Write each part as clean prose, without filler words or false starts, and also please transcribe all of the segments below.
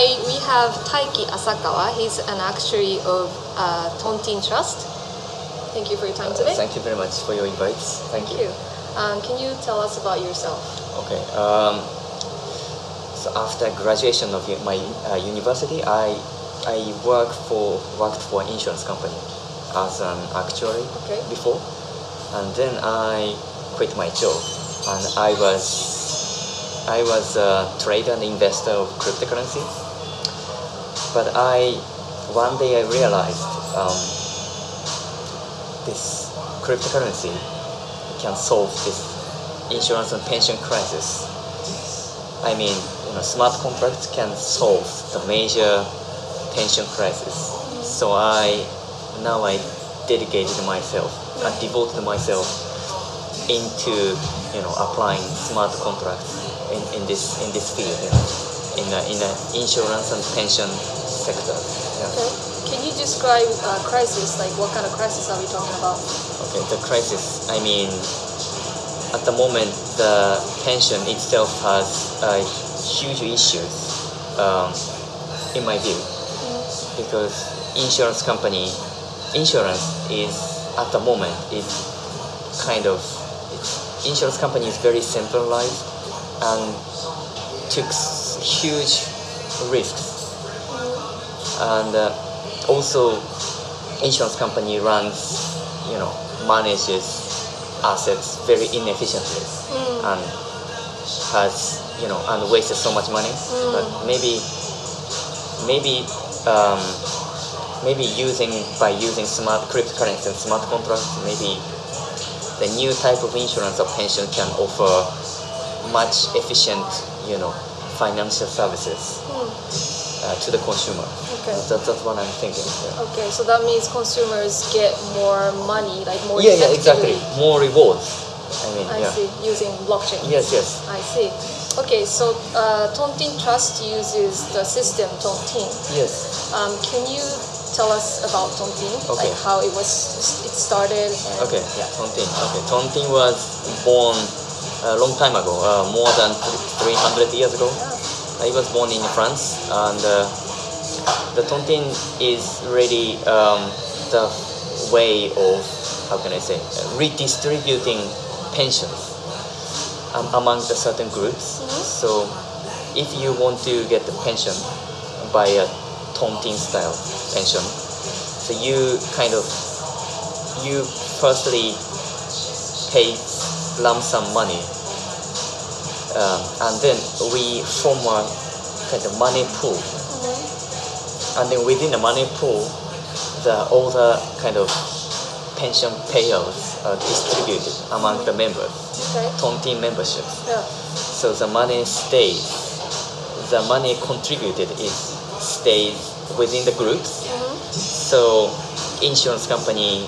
we have Taiki Asakawa. He's an actuary of Tontine Trust. Thank you for your time today. Thank you very much for your invites. Thank you. Can you tell us about yourself? Okay. So after graduation of my university, I worked for an insurance company as an actuary before, and then I quit my job, and I was a trader and investor of cryptocurrency. But one day I realized this cryptocurrency can solve this insurance and pension crisis. I mean, smart contracts can solve the major pension crisis. So now I dedicated myself and devoted myself into applying smart contracts in this field, in the insurance and pension sector. Can you describe crisis? Like, what kind of crisis are we talking about? Okay, the crisis. I mean, at the moment, the pension itself has huge issues, in my view. Because insurance company is very centralized and took huge risks, and also insurance company runs manages assets very inefficiently and has and wasted so much money. But maybe by using smart cryptocurrency and smart contracts, maybe the new type of insurance or pension can offer much efficient, financial services to the consumer. That's what I'm thinking. Yeah. Okay, so that means consumers get more money, like more. Yeah, exactly. More rewards. I see. Using blockchain. Yes. I see. Okay, so Tontine Trust uses the system Tontine. Yes. Can you tell us about Tontine? Okay. Like how it started? Okay. Yeah. Tontine. Okay. Tontine was born a long time ago, more than 300 years ago. Yeah. It was born in France, and the Tontine is really the way of, how can I say, redistributing pensions among the certain groups. So if you want to get the pension by a Tontine style pension, so you firstly pay lump sum money, and then we form a kind of money pool, and then within the money pool, all the kind of pension payouts are distributed among the members. Tontine membership. Yeah. So the money contributed stays within the groups. So insurance company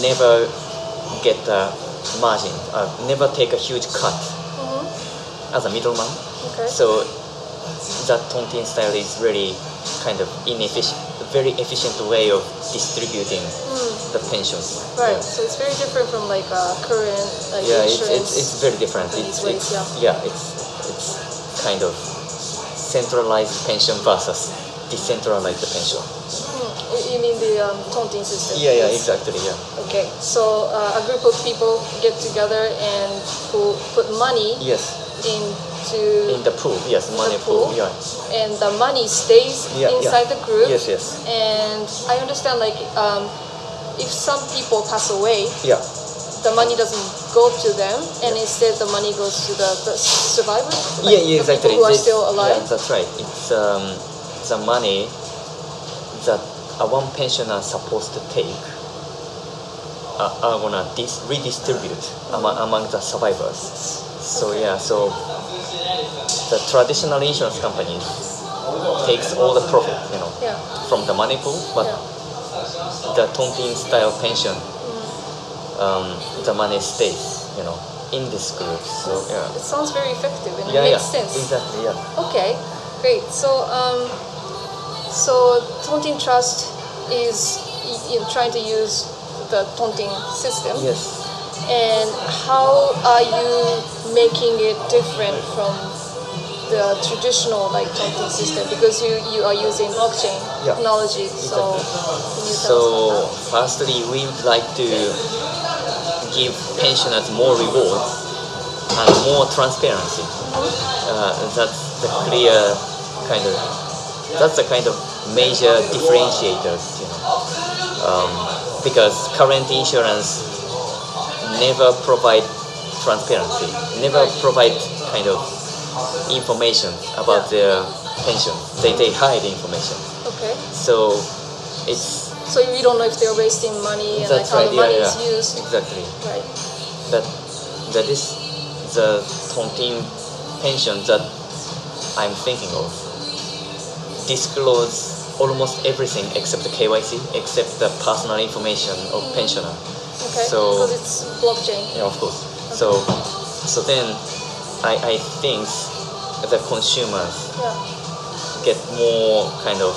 never get a margin, never take a huge cut as a middleman. So that Tontine style is really kind of inefficient, very efficient way of distributing the pensions. Right, yeah. So it's very different from like current insurance. It's very different. It's kind of centralized pension versus decentralized pension. You mean the Tontine system? Yeah, exactly. Yeah. Okay, so a group of people get together and who put money. Yes. In the pool, yes, money pool, yeah. And the money stays inside the group. Yes. And I understand, like, if some people pass away, the money doesn't go to them, and instead the money goes to the survivors. Like exactly. People who are still alive. Yeah, that's right. It's the money that one pensioner is supposed to take are gonna redistribute among the survivors. So so the traditional insurance companies takes all the profit, from the money pool, but the Tontine style pension, the money stays, in this group. So it sounds very effective, and it makes sense. Exactly. Yeah. Okay, great. So so Tontine Trust is trying to use the Tontine system. Yes. And how are you making it different from the traditional like Tontine system, because you are using blockchain technology. So, can you tell us about that? Firstly, we would like to give pensioners more rewards and more transparency. That's the clear kind of major differentiators, you know, because current insurance never provide transparency, never provide kind of information about their pension. They hide information. Okay. So it's we don't know if they're wasting money and that's like how the money is used. Exactly. Right. That is the Tontine pension that I'm thinking of. Disclose almost everything except the KYC, except the personal information of pensioner. Okay. So because it's blockchain. Yeah, of course. Okay. So then I think the consumers get more kind of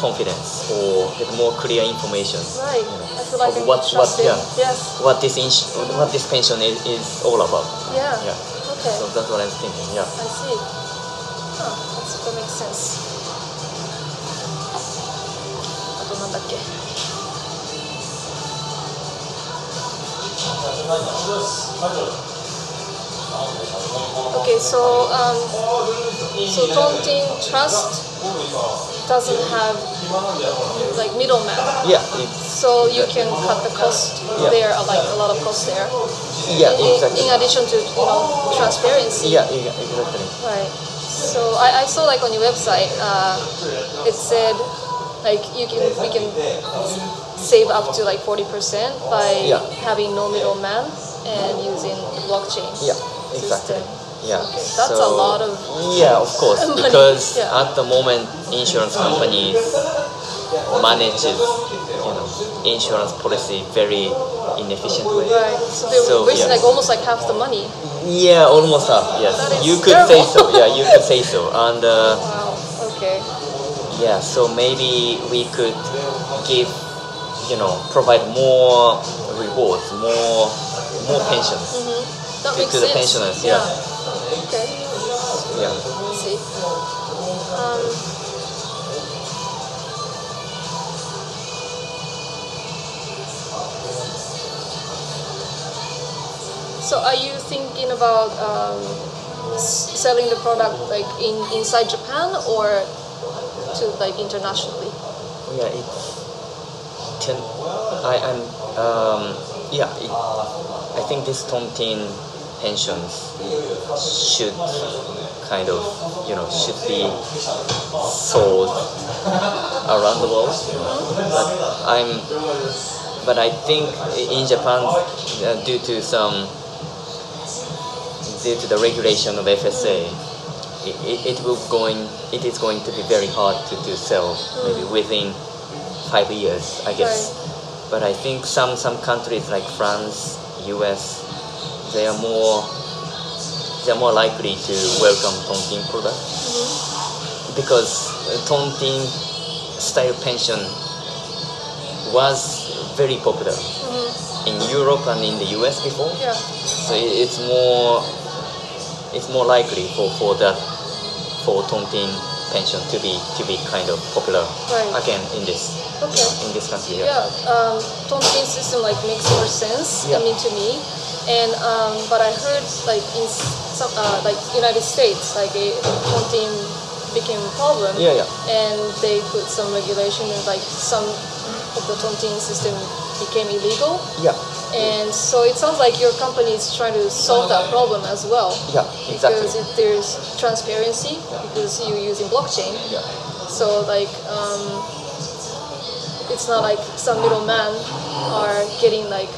confidence or get more clear information. Right. You know, I feel like what this pension is all about. Yeah. Okay. So that's what I'm thinking. Yeah. I see. Huh. That makes sense. Okay, so Tontine Trust doesn't have like middleman. Yeah. So you can cut the cost there, like a lot of cost there. Yeah, exactly. In addition to transparency. Yeah, exactly. Right. So I saw like on your website, it said like we can save up to like 40% by having no middleman and using blockchain. Yeah, exactly. Yeah, okay. That's a lot of of course, money. Because at the moment insurance companies manages insurance policy very inefficiently. Right. So they're wasting like almost like half the money. Yeah, almost half. Yes, you could say so. Yeah, you could say so. And wow. Okay. Yeah, so maybe we could give. Provide more rewards, more pensions to the pensioners. Yeah. Okay. Yeah. Let's see. So, are you thinking about selling the product like inside Japan or to like internationally? Yeah. I think this Tontine pensions should should be sold around the world. But I think in Japan, due to the regulation of FSA, it is going to be very hard to sell maybe within 5 years, I guess. Right. But I think some countries like France, US, they are more likely to welcome Tontine product because Tontine style pension was very popular in Europe and in the US before. Yeah. So it's more likely for Tontine pension to be kind of popular again in this. Okay. In this country. Yeah, Tontine system like makes more sense. I mean, to me, and but I heard like in some like United States, like Tontine became a problem. Yeah, and they put some regulation and like some of the Tontine system became illegal. Yeah. And so it sounds like your company is trying to solve that problem as well. Yeah, exactly. Because there's transparency because you're using blockchain. Yeah. So like. It's not like some middlemen are getting like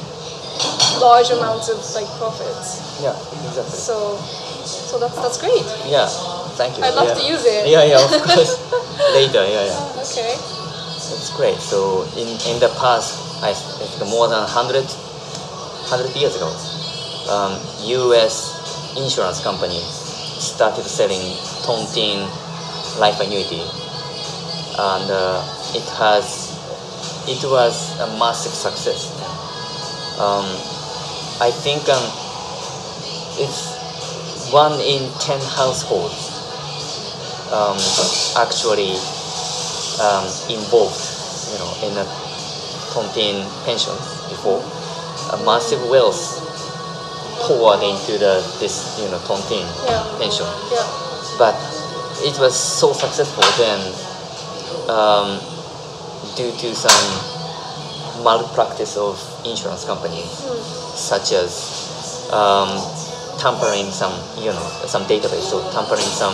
large amounts of like profits. Yeah, exactly. So that's great. Yeah, thank you. I'd love to use it. Yeah, of course. Later, yeah. Okay. It's great. So in the past, I think more than 100 years ago, U.S. insurance company started selling Tontine life annuity, and it was a massive success. I think it's 1 in 10 households actually involved, you know, in a Tontine pension before. A massive wealth poured into this, you know, Tontine pension. Yeah. But it was so successful then, due to some malpractice of insurance companies, such as tampering some, you know, some database, so tampering some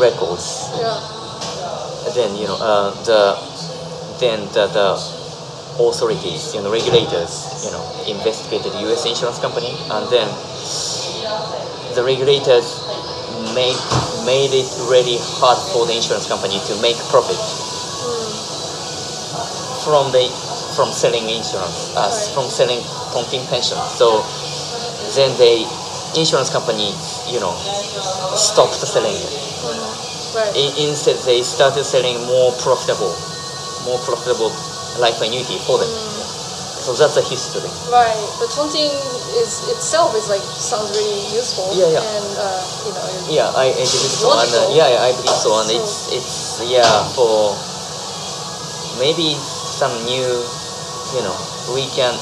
records. Yeah. Then, you know, the authorities, you know, regulators, you know, investigated U.S. insurance company, and then the regulators made it really hard for the insurance company to make profit from selling insurance, from selling Tontine pension. So then the insurance company, you know, stopped selling it. Instead, they started selling more profitable life annuity for them. So that's the history. Right, but Tontine itself like sounds really useful. Yeah, yeah. And you know. Yeah, I believe so. And, I believe so. And it's for maybe some new, you know, we can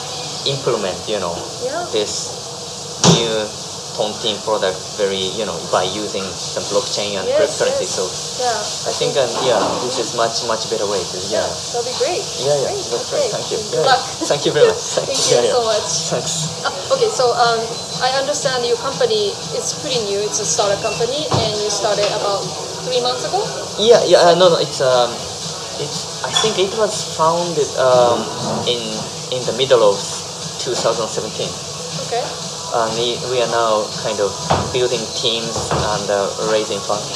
implement, you know, this new Tontine product very, you know, by using some blockchain and cryptocurrency. So I think this is much better way to that'll be great. Great. Thank you. Good luck. Thank you very much. Thank you so much. Thanks. Okay, so I understand your company is pretty new. It's a startup company, and you started about 3 months ago. No, it's I think it was founded in the middle of 2017. Okay. And we are now kind of building teams and raising funds.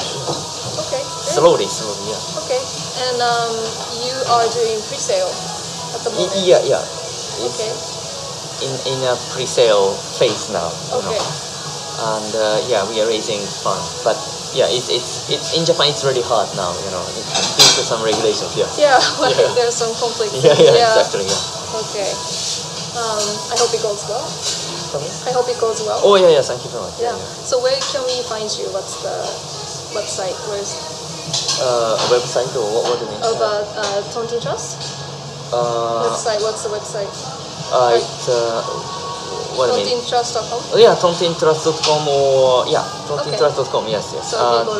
Okay. Great. Slowly, yeah. Okay. And you are doing pre-sale at the moment? Yeah. Okay. It's in a pre-sale phase now. Okay. You know? And we are raising funds. But it's in Japan. It's really hard now, you know, due to some regulations. There's some conflict. Exactly. Yeah. Okay. I hope it goes well. I hope it goes well. Oh yeah, thank you very much. Yeah. So where can we find you? What's the website? Where's website or what do you mean? About Tontine Trust. Website. What's the website? It's what do you mean? TontineTrust.com. Oh, yeah, TontineTrust.com or TontineTrust.com. Okay. Yes. So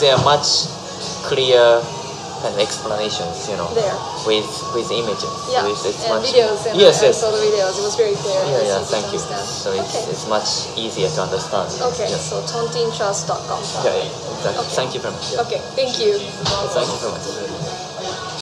there are much clear and explanations, you know, there with images. Yeah, so it's and much videos. And I saw the videos. It was very clear. Yeah, thank you. So it's much easier to understand. Okay, so TontineTrust.com. Yeah, exactly. Okay. Thank you very much. Okay, thank you. Thank you so much.